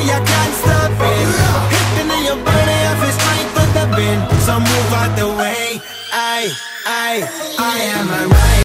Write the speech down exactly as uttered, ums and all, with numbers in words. way I can't stop it. Hitting in your body, I feel straight for the bin. So move out the way, I, I, I am alright.